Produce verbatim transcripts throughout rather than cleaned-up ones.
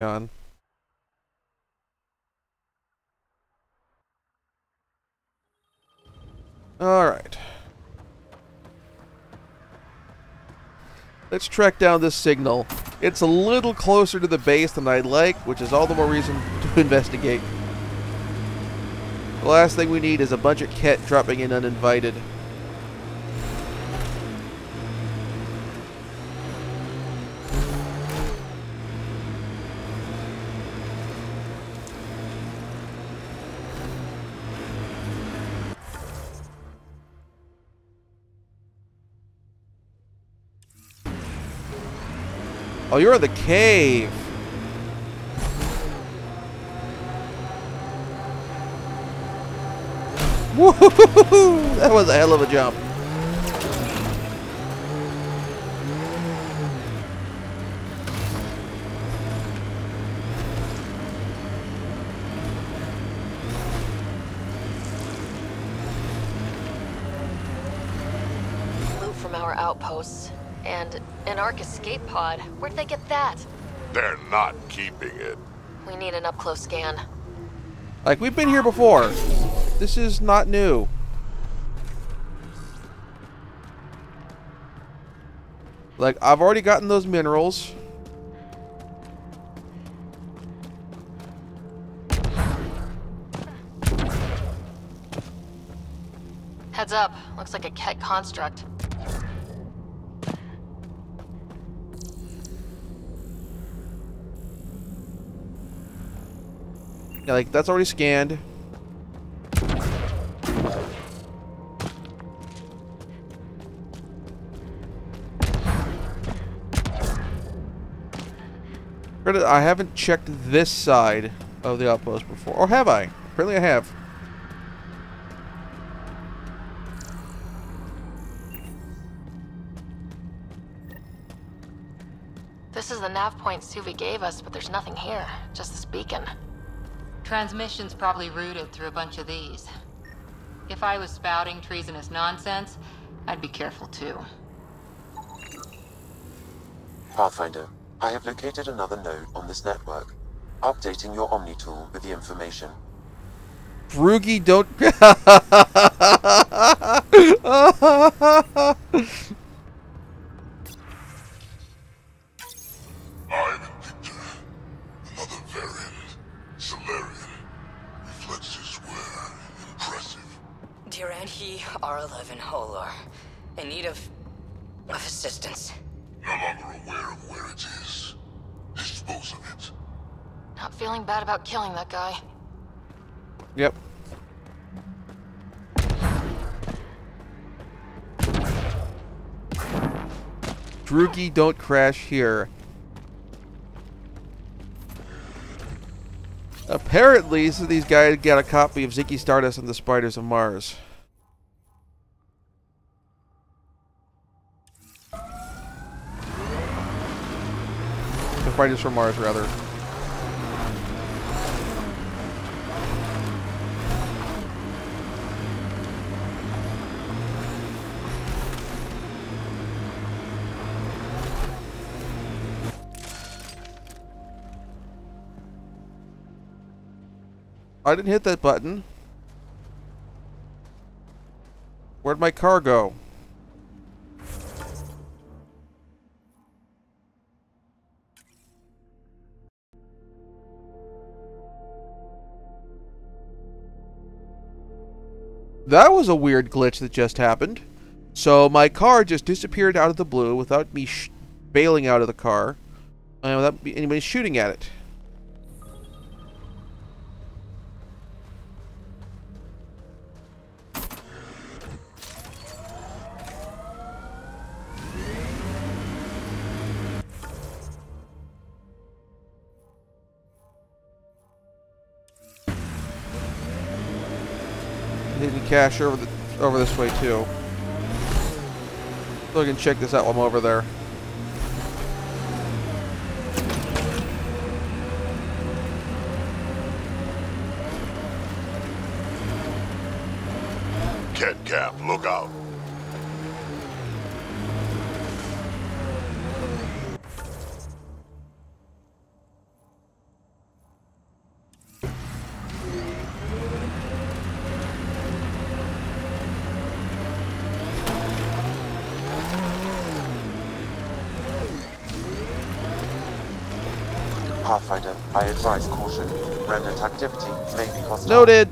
on. Alright. Let's track down this signal. It's a little closer to the base than I'd like, which is all the more reason to investigate. The last thing we need is a bunch of Kett dropping in uninvited. Oh, you're in the cave. Woohoo! That was a hell of a jump. Flew from our outposts and an Ark escape pod. Where'd they get that? They're not keeping it. We need an up-close scan. Like, we've been here before. This is not new. Like, I've already gotten those minerals. Heads up. Looks like a Kett construct. Yeah, like, that's already scanned. I haven't checked this side of the outpost before. Or have I? Apparently I have. This is the nav point Suvi gave us, but there's nothing here. Just this beacon. Transmission's probably routed through a bunch of these. If I was spouting treasonous nonsense, I'd be careful too. Pathfinder, I have located another node on this network. Updating your OmniTool with the information. Broogie, don't... I'm Victor, another variant. Solarian. Reflexes were impressive. Duranhi R eleven Holar. In need of... of assistance. No longer aware of where it is. Dispose of it. Not feeling bad about killing that guy. Yep. Droogie, don't crash here. Apparently, so these guys got a copy of Ziggy Stardust and the Spiders of Mars. The Spiders from Mars, rather. I didn't hit that button. Where'd my car go? That was a weird glitch that just happened. So my car just disappeared out of the blue without me sh bailing out of the car and without anybody shooting at it. Hidden cache over the over this way too. So I can check this out while I'm over there. Kett Cap, look out. Pathfinder, I advise caution. Remnant activity may be hostile. Noted!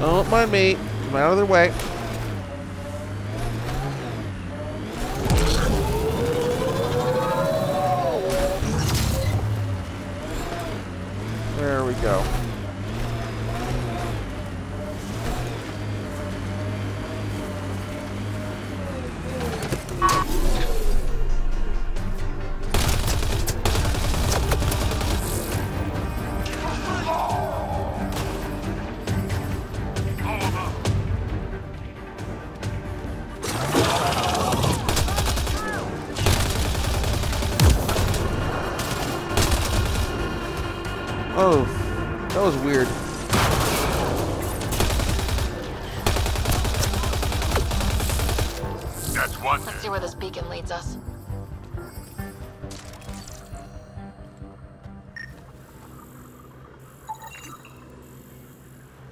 Don't mind me. Come out of their way. There we go.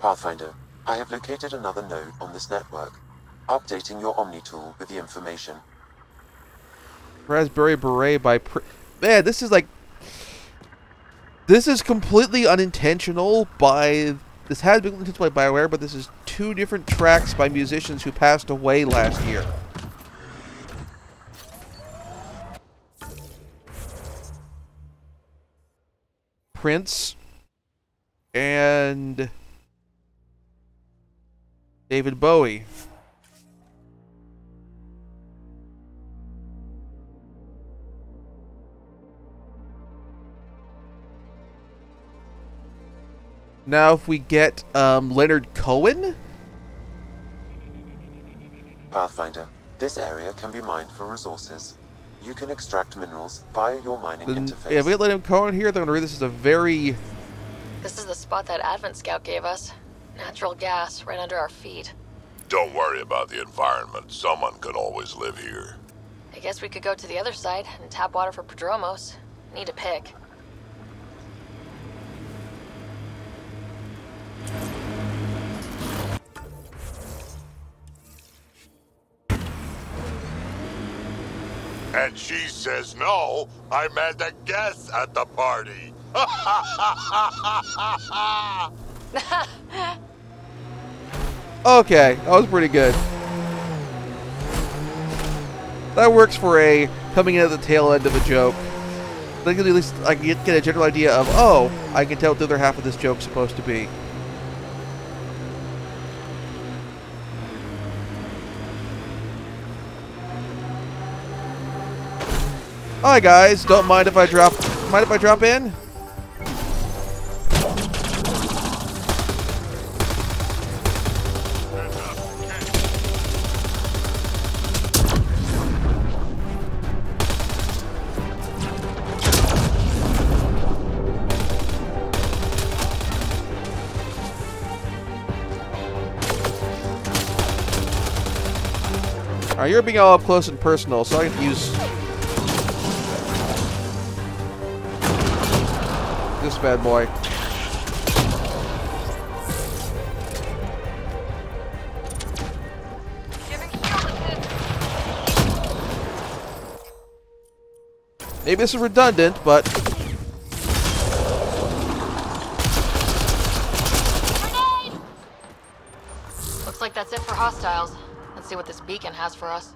Pathfinder, I have located another node on this network. Updating your OmniTool with the information. Raspberry Beret by Prince. Man, this is like... This is completely unintentional by... This has been intentional by BioWare, but this is two different tracks by musicians who passed away last year. Prince and... David Bowie. Now if we get um, Leonard Cohen? Pathfinder, this area can be mined for resources. You can extract minerals via your mining then, interface. Yeah, if we get Leonard Cohen here, they're going to read this as a very... This is the spot that Advent Scout gave us. Natural gas right under our feet. Don't worry about the environment. Someone can always live here. I guess we could go to the other side and tap water for Podromos. Need a pick. And she says no. I'm at the guest at the party. Ha ha ha ha ha! Okay, that was pretty good. That works for a coming in at the tail end of a joke. I think at least I can get a general idea of, oh, I can tell what the other half of this joke's supposed to be. Hi guys, don't mind if I drop mind if I drop in? Alright, you're being all up close and personal, so I can use this bad boy. Maybe this is redundant, but... Looks like that's it for hostiles. See what this beacon has for us.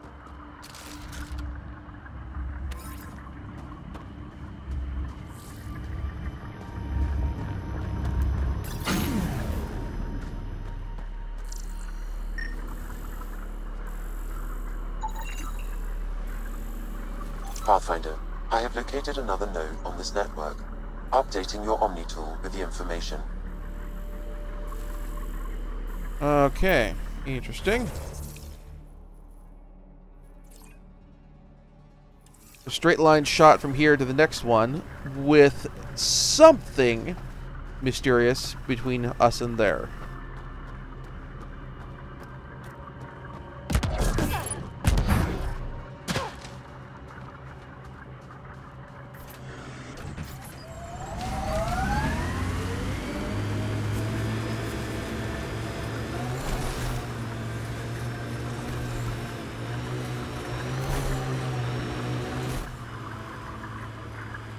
Pathfinder, I have located another node on this network. Updating your OmniTool with the information. Okay, interesting. A straight line shot from here to the next one with something mysterious between us and there.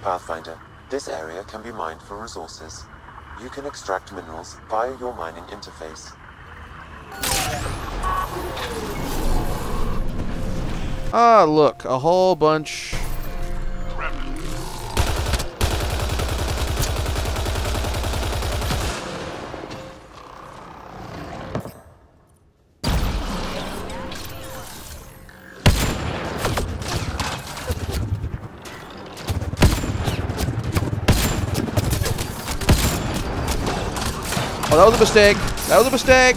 Pathfinder, this area can be mined for resources. You can extract minerals via your mining interface. Ah, look, a whole bunch. Oh, that was a mistake. That was a mistake.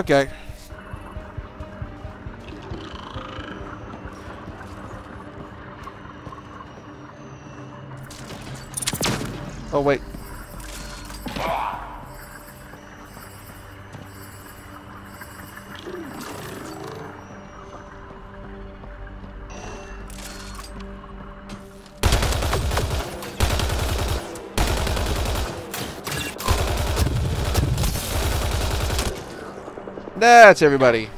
Okay. Oh, wait. That's everybody.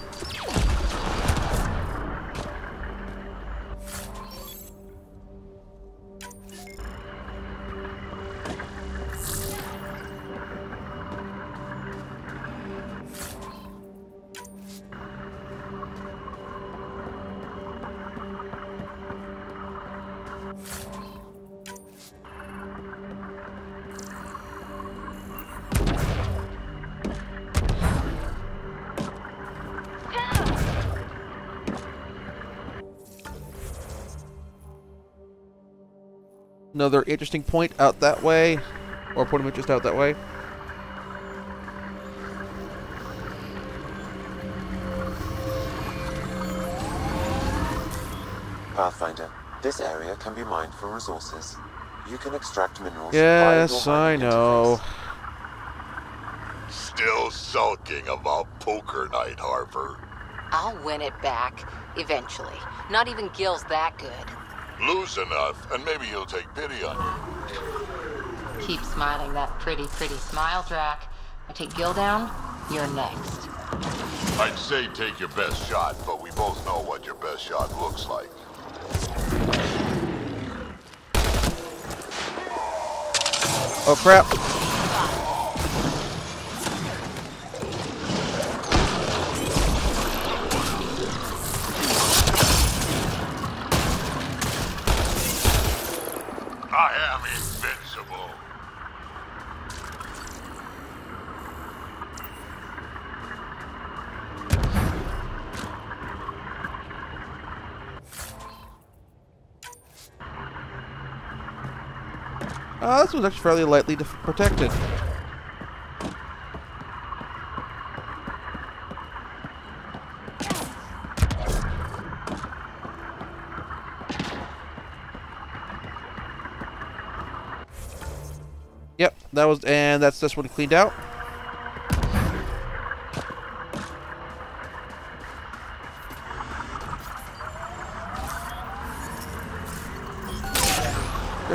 Another interesting point out that way, or point of interest out that way. Pathfinder, this area can be mined for resources. You can extract minerals. Yes, I know. Interface. Still sulking about poker night, Harper. I'll win it back eventually. Not even Gil's that good. Lose enough, and maybe he'll take pity on you. Keep smiling that pretty, pretty smile, Drac. I take Gil down, you're next. I'd say take your best shot, but we both know what your best shot looks like. Oh, crap. Uh, this was actually fairly lightly protected. Yep, that was, and that's this one cleaned out.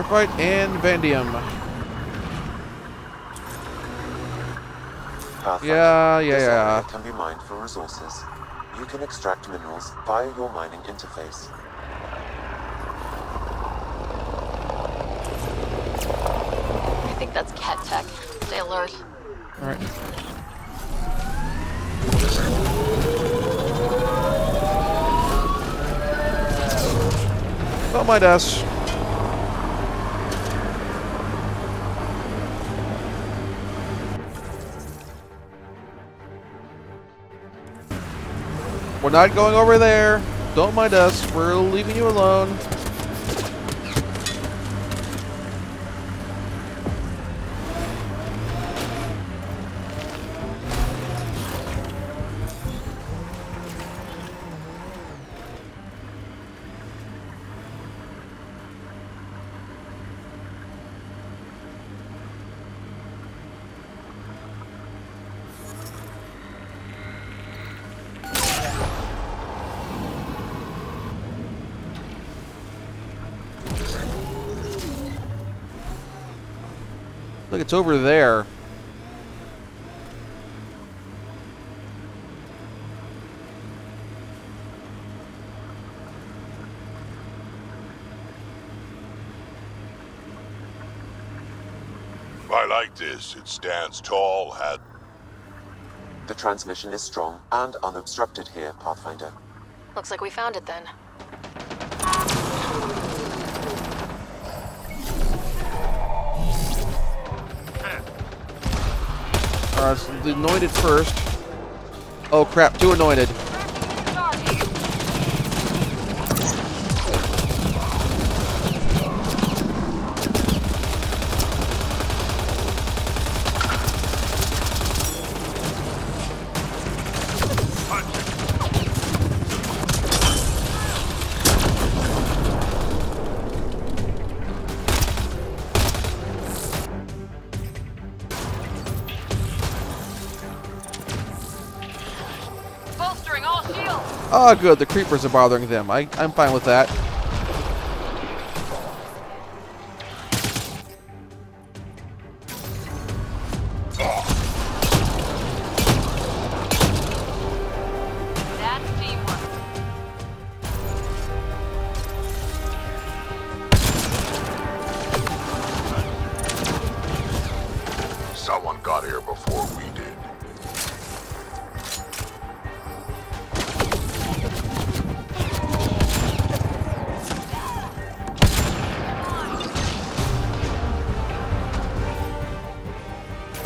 Graphite and vanadium. Yeah, yeah, yeah. Can be mined for resources. You can extract minerals via your mining interface. I think that's Kett tech. Stay alert. All right. Don't mind us. We're not going over there. Don't mind us. We're leaving you alone. Look, it's over there. I like this. It stands tall, had... The transmission is strong and unobstructed here, Pathfinder. Looks like we found it then. Uh, so the anointed first. Oh crap, two anointed. Oh good, the creepers are bothering them. I, I'm fine with that.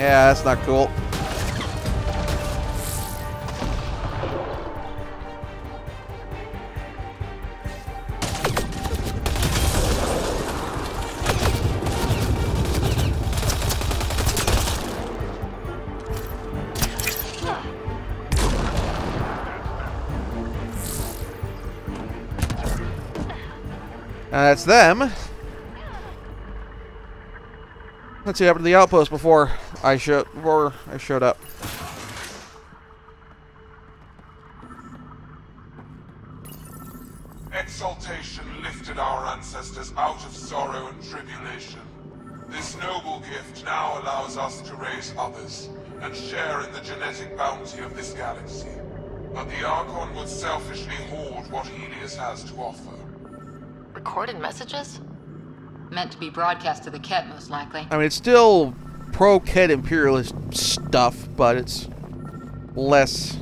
Yeah, that's not cool. Now that's them. Let's see what happened to the outpost before I showed before I showed up. Exaltation lifted our ancestors out of sorrow and tribulation. This noble gift now allows us to raise others and share in the genetic bounty of this galaxy. But the Archon would selfishly hoard what Helios has to offer. Recorded messages? Meant to be broadcast to the Kett, most likely. I mean, it's still pro-Kett imperialist stuff, but it's less...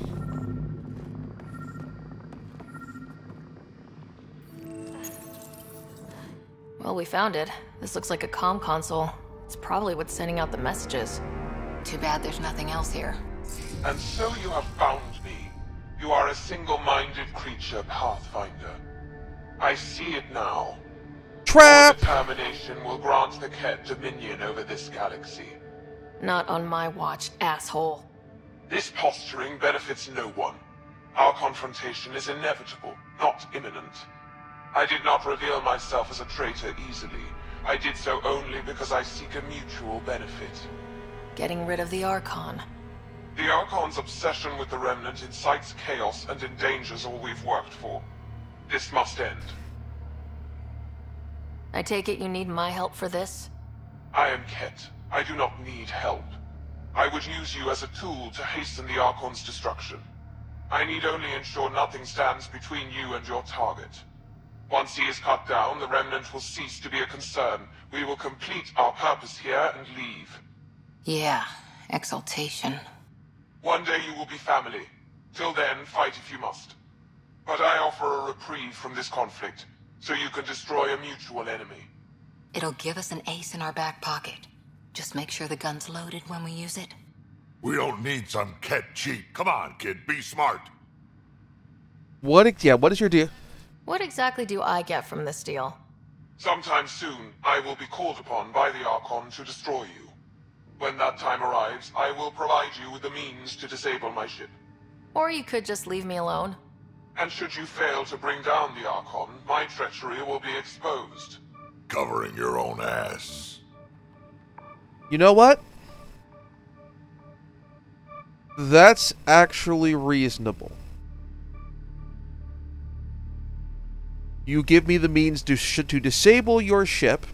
Well, we found it. This looks like a comm console. It's probably what's sending out the messages. Too bad there's nothing else here. And so you have found me. You are a single-minded creature, Pathfinder. I see it now. Trap! Determination will grant the Kett dominion over this galaxy. Not on my watch, asshole. This posturing benefits no one. Our confrontation is inevitable, not imminent. I did not reveal myself as a traitor easily. I did so only because I seek a mutual benefit. Getting rid of the Archon. The Archon's obsession with the Remnant incites chaos and endangers all we've worked for. This must end. I take it you need my help for this? I am Kett. I do not need help. I would use you as a tool to hasten the Archon's destruction. I need only ensure nothing stands between you and your target. Once he is cut down, the Remnant will cease to be a concern. We will complete our purpose here and leave. Yeah, Exaltation. One day you will be family. Till then, fight if you must. But I offer a reprieve from this conflict. So you can destroy a mutual enemy. It'll give us an ace in our back pocket. Just make sure the gun's loaded when we use it. We don't need some Kett cheat. Come on, kid, be smart. What? Yeah. What is your deal? What exactly do I get from this deal? Sometime soon, I will be called upon by the Archon to destroy you. When that time arrives, I will provide you with the means to disable my ship. Or you could just leave me alone. And should you fail to bring down the Archon, my treachery will be exposed. Covering your own ass. You know what? That's actually reasonable. You give me the means to, sh to disable your ship,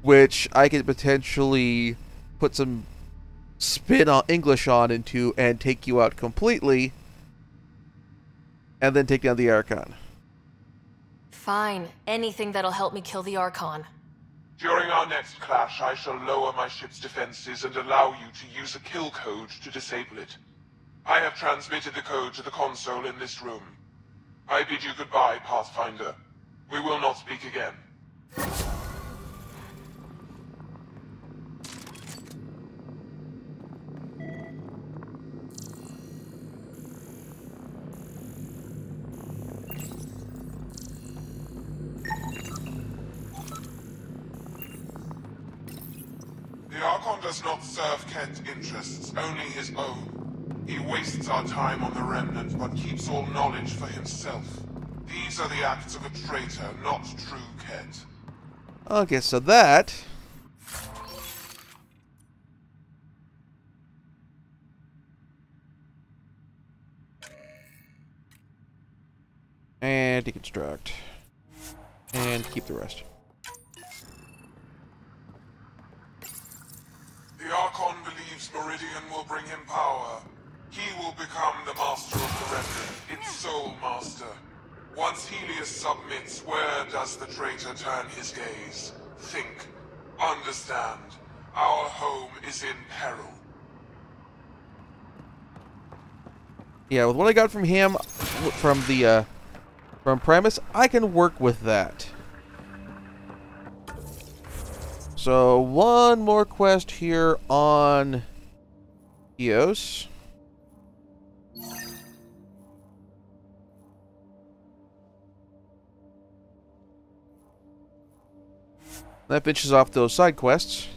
which I could potentially put some spin on English on into and take you out completely, and then take down the Archon. Fine. Anything that'll help me kill the Archon. During our next clash, I shall lower my ship's defenses and allow you to use a kill code to disable it. I have transmitted the code to the console in this room. I bid you goodbye, Pathfinder. We will not speak again. The Archon does not serve Kett's interests, only his own. He wastes our time on the Remnant, but keeps all knowledge for himself. These are the acts of a traitor, not true Kett. Okay, so that... And deconstruct. And keep the rest. The Archon believes Meridian will bring him power. He will become the master of the Remnant, its sole master. Once Helios submits, where does the traitor turn his gaze? Think. Understand. Our home is in peril. Yeah, with what I got from him, from the, uh, from Primus, I can work with that. So, one more quest here on Eos. That bitches off those side quests.